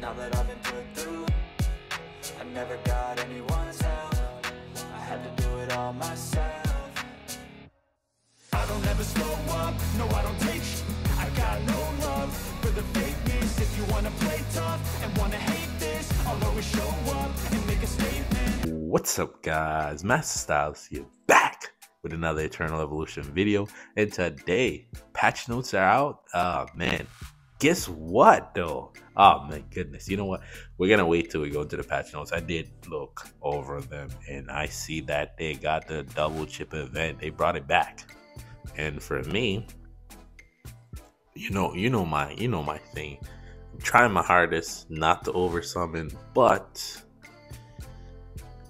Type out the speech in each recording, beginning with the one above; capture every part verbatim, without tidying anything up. Now that I've been put through, I never got anyone's help. I had to do it all myself. I don't ever slow up, no I don't take sh**. I got no love for the fakeness. If you wanna play tough and wanna hate this, I'll always show up and make a statement. What's up guys, Master Styles here, back with another Eternal Evolution video. And today, patch notes are out. Oh man. Guess what though? Oh my goodness. You know what? We're gonna wait till we go into the patch notes. I did look over them and I see that they got the double chip event. They brought it back. And for me, you know, you know my you know my thing. I'm trying my hardest not to over summon, but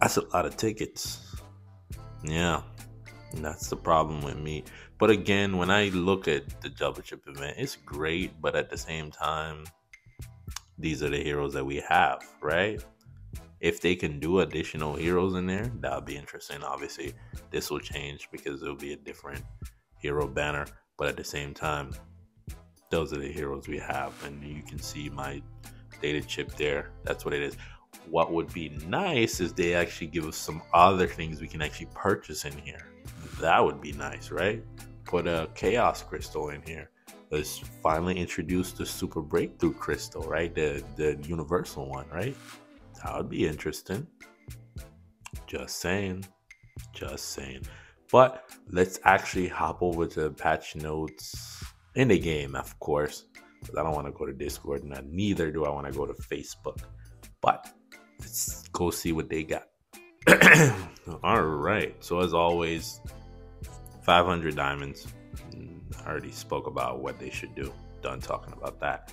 that's a lot of tickets. Yeah. And that's the problem with me. But again, when I look at the double chip event, it's great, but at the same time, these are the heroes that we have, right? If they can do additional heroes in there, that would be interesting. Obviously, this will change because it'll be a different hero banner, but at the same time, those are the heroes we have, and you can see my data chip there. That's what it is. What would be nice is they actually give us some other things we can actually purchase in here. That would be nice, right? Put a Chaos Crystal in here. Let's finally introduce the Super Breakthrough Crystal, right? The the universal one, right? That would be interesting. Just saying. Just saying. But let's actually hop over to patch notes in the game, of course. Because I don't want to go to Discord, and I, neither do I want to go to Facebook. But let's go see what they got. All right, so as always, five hundred diamonds. I already spoke about what they should do. Done talking about that.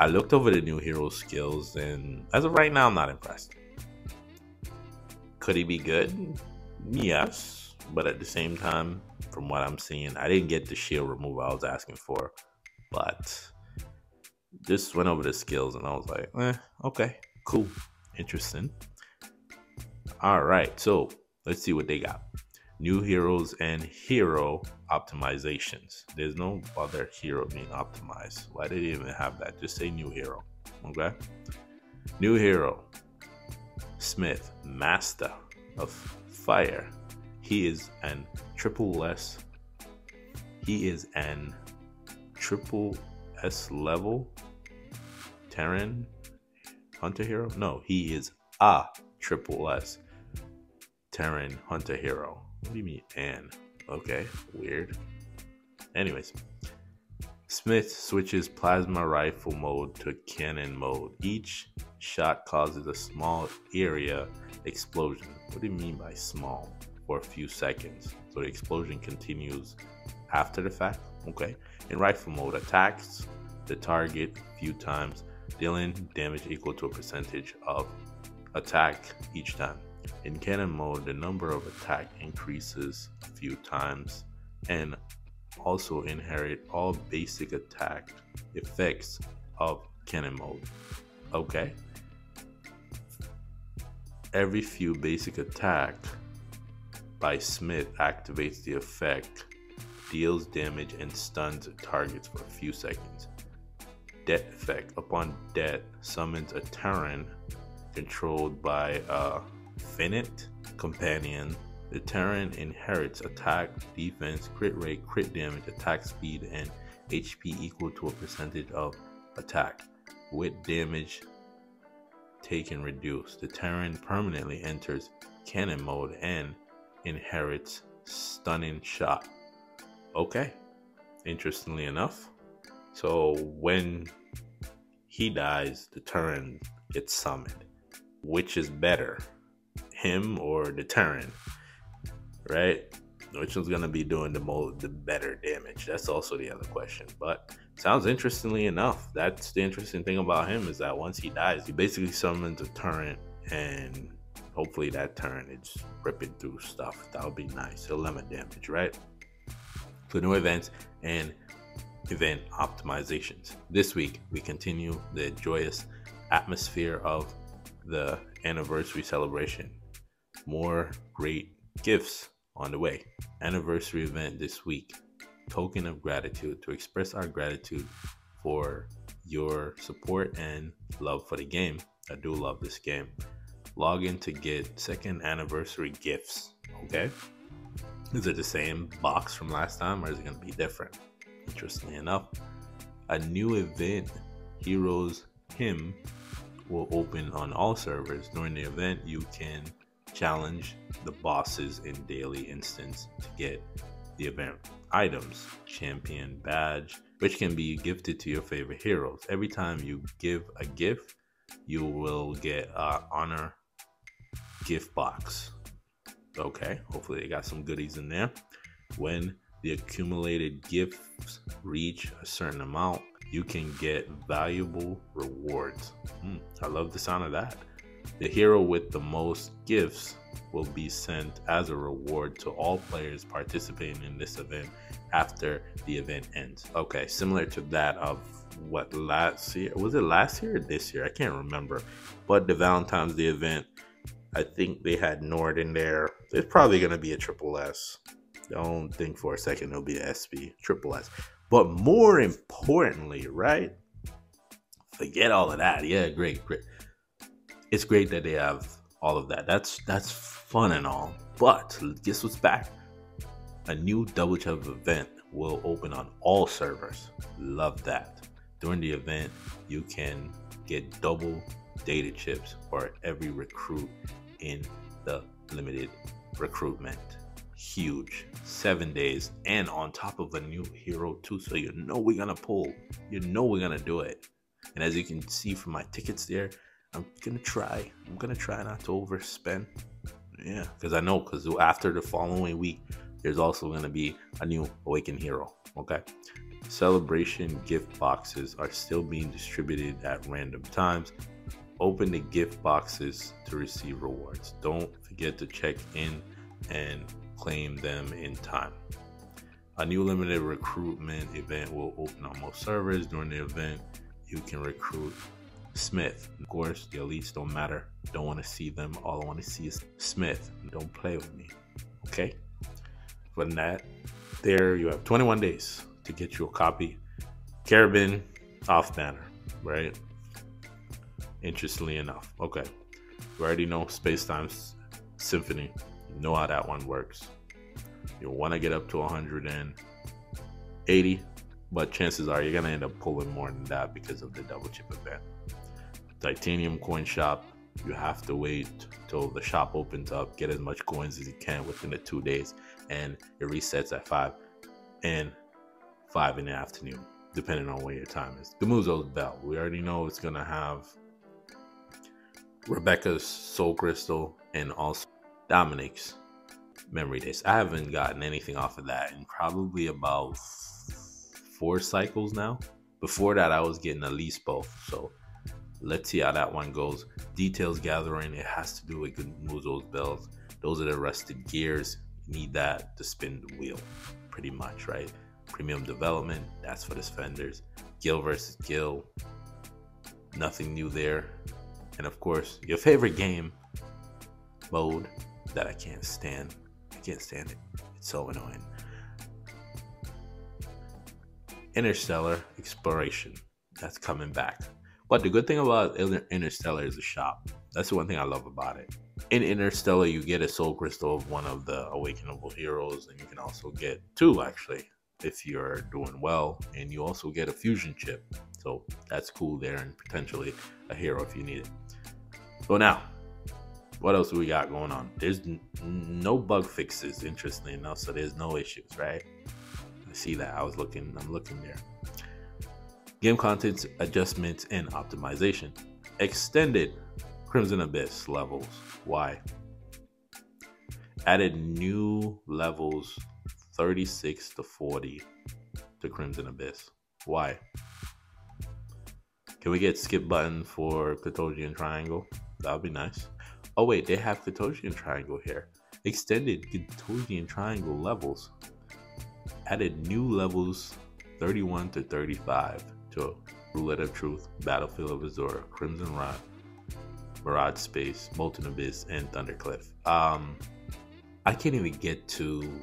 I looked over the new hero skills, and as of right now, I'm not impressed. Could he be good? Yes, but at the same time, from what I'm seeing, I didn't get the shield removal I was asking for, but just went over the skills, and I was like, eh, okay, cool, interesting. All right, so let's see what they got. New heroes and hero optimizations. There's no other hero being optimized. Why did they even have that? Just say new hero, okay? New hero, Smith, Master of Fire. He is an triple S. He is an triple S level Terran Hunter hero. No, he is a triple S Terran Hunter hero. What do you mean and? Okay, weird. Anyways, Smith switches plasma rifle mode to cannon mode. Each shot causes a small area explosion. What do you mean by small? For a few seconds. So the explosion continues after the fact. Okay. In rifle mode, attacks the target a few times, dealing damage equal to a percentage of attack each time. In cannon mode, the number of attack increases a few times and also inherit all basic attack effects of cannon mode. Okay. Every few basic attack by Smith activates the effect, deals damage and stuns targets for a few seconds. Death effect. Upon death, summons a Terran controlled by a finite companion. The Terran inherits attack, defense, crit rate, crit damage, attack speed, and H P equal to a percentage of attack, with damage taken reduced. The Terran permanently enters cannon mode and inherits stunning shot. Okay, interestingly enough, so when he dies, the Terran gets summoned. Which is better, him or the Terran, right? Which one's gonna be doing the most, the better damage? That's also the other question. But sounds interestingly enough. That's the interesting thing about him, is that once he dies, he basically summons a Terran, and hopefully that Terran is ripping through stuff. That would be nice. He'll limit damage, right? So new events and event optimizations. This week we continue the joyous atmosphere of the anniversary celebration. More great gifts on the way. Anniversary event this week. Token of gratitude. To express our gratitude for your support and love for the game. I do love this game. Log in to get second anniversary gifts. Okay, is it the same box from last time, or is it going to be different? Interestingly enough, a new event, Heroes Hymn, will open on all servers. During the event, you can challenge the bosses in daily instance to get the event items, champion badge, which can be gifted to your favorite heroes. Every time you give a gift, you will get an honor gift box. Okay, hopefully they got some goodies in there. When the accumulated gifts reach a certain amount, you can get valuable rewards. Mm, I love the sound of that. The hero with the most gifts will be sent as a reward to all players participating in this event after the event ends. Okay, similar to that of what last year, was it last year or this year? I can't remember. But the Valentine's Day event, I think they had Nord in there. It's probably going to be a triple S. Don't think for a second it'll be an S P, triple S. But more importantly, right? Forget all of that. Yeah, great, great. It's great that they have all of that. That's that's fun and all. But guess what's back? A new double jump event will open on all servers. Love that. During the event, you can get double data chips for every recruit in the limited recruitment. Huge, seven days, and on top of a new hero too, so you know we're gonna pull, you know we're gonna do it. And as you can see from my tickets there, I'm gonna try I'm gonna try not to overspend. Yeah, because I know, because after the following week there's also gonna be a new Awakened hero. Okay, celebration gift boxes are still being distributed at random times. Open the gift boxes to receive rewards. Don't forget to check in and claim them in time. A new limited recruitment event will open on most servers. During the event, you can recruit Smith. Of course, the elites don't matter. Don't want to see them. All I want to see is Smith. Don't play with me. Okay? From that, there you have twenty-one days to get you a copy. Carabyne off banner, right? Interestingly enough. Okay. You already know Space Time Symphony. Know how that one works. You'll want to get up to one hundred eighty, but chances are you're gonna end up pulling more than that because of the double chip event. Titanium coin shop, you have to wait till the shop opens up, get as much coins as you can within the two days, and it resets at five and five in the afternoon, depending on where your time is. Gamuzo's bell, we already know it's gonna have Rebecca's soul crystal and also Dominic's memory days. I haven't gotten anything off of that in probably about four cycles now. Before that, I was getting at least both. So let's see how that one goes. Details gathering, it has to do with Muzo's bells. Those are the rusted gears. You need that to spin the wheel, pretty much, right? Premium development, that's for the spenders. Gil versus Gil, nothing new there. And of course, your favorite game mode that I can't stand. I can't stand it. It's so annoying. Interstellar Exploration. That's coming back. But the good thing about Interstellar is the shop. That's the one thing I love about it. In Interstellar, you get a soul crystal of one of the awakenable heroes, and you can also get two, actually, if you're doing well. And you also get a fusion chip. So that's cool there, and potentially a hero if you need it. So now, what else do we got going on? There's no bug fixes, interestingly enough, so there's no issues, right? I see that. I was looking, I'm looking there. Game contents, adjustments, and optimization. Extended Crimson Abyss levels. Why? Added new levels thirty-six to forty to Crimson Abyss. Why? Can we get skip button for Ketogian Triangle? That would be nice. Oh wait, they have Ketogian Triangle here. Extended Ketogian Triangle levels. Added new levels thirty-one to thirty-five to Roulette of Truth, Battlefield of Azura, Crimson Rock, Barad Space, Molten Abyss, and Thundercliff. Um, I can't even get to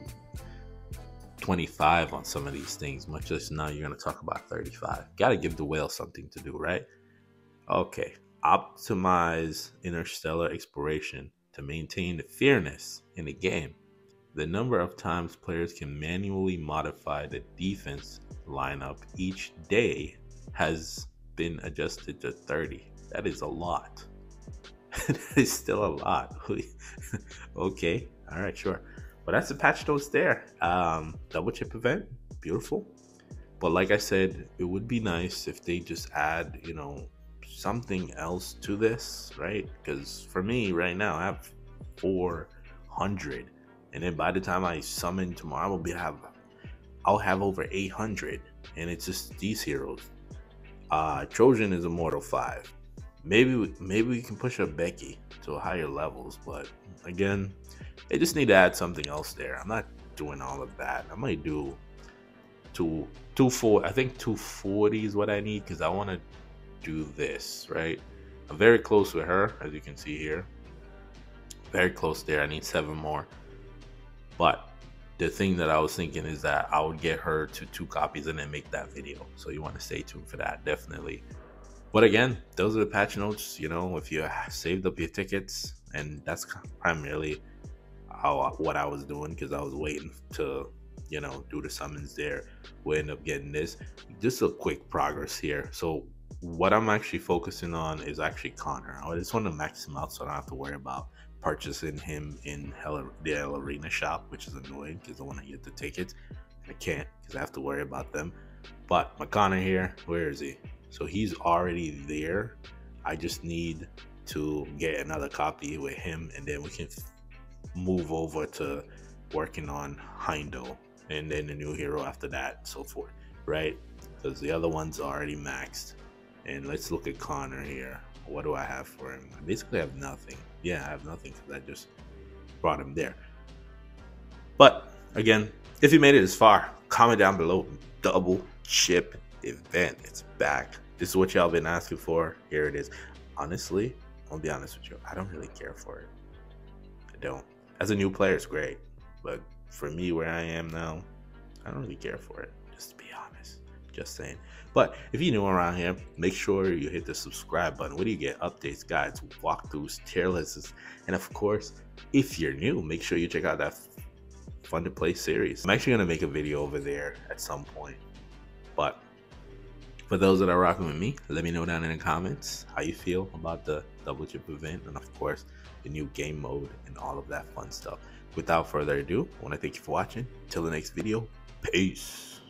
twenty-five on some of these things, much less now you're going to talk about thirty-five. Got to give the whale something to do, right? Okay, optimize Interstellar Exploration to maintain the fairness in the game. The number of times players can manually modify the defense lineup each day has been adjusted to thirty. That is a lot. That is still a lot. Okay, all right, sure. But that's the patch notes there. Um, double chip event, beautiful. But like I said, it would be nice if they just add, you know, something else to this, right? Because for me right now, I have four hundred. And then by the time I summon tomorrow, I will be have, I'll have over eight hundred. And it's just these heroes. Uh, Trojan is a mortal five. Maybe we, maybe we can push up Becky to higher levels. But again, they just need to add something else there. I'm not doing all of that. I might do two, two four. I think two forty is what I need because I want to do this, right? I'm very close with her, as you can see here. Very close there. I need seven more. But the thing that I was thinking is that I would get her to two copies and then make that video. So you want to stay tuned for that, definitely. But again, those are the patch notes. You know, if you saved up your tickets, and that's primarily how what I was doing because I was waiting to, you know, do the summons there. We end up getting this. Just a quick progress here. So what I'm actually focusing on is actually Connor. I just want to max him out so I don't have to worry about purchasing him in Hell, the Hell Arena shop, which is annoying because I want to get the tickets. I can't because I have to worry about them. But my Connor here, where is he? So he's already there. I just need to get another copy with him, and then we can move over to working on Hindle, and then the new hero after that, and so forth, right? Because the other one's already maxed. And let's look at Connor here. What do I have for him? I basically have nothing. Yeah, I have nothing because I just brought him there. But again, if you made it this far, comment down below. Double chip event, it's back. This is what y'all been asking for. Here it is. Honestly, I'll be honest with you, I don't really care for it. I don't. As a new player, it's great, but for me, where I am now, I don't really care for it, just to be honest. Just saying. But if you're new around here, make sure you hit the subscribe button. What do you get? Updates, guides, walkthroughs, tier lists, and of course, if you're new, make sure you check out that Fun to Play series. I'm actually gonna make a video over there at some point. But for those that are rocking with me, let me know down in the comments how you feel about the double chip event, and of course, the new game mode and all of that fun stuff. Without further ado, I want to thank you for watching. Till the next video, peace.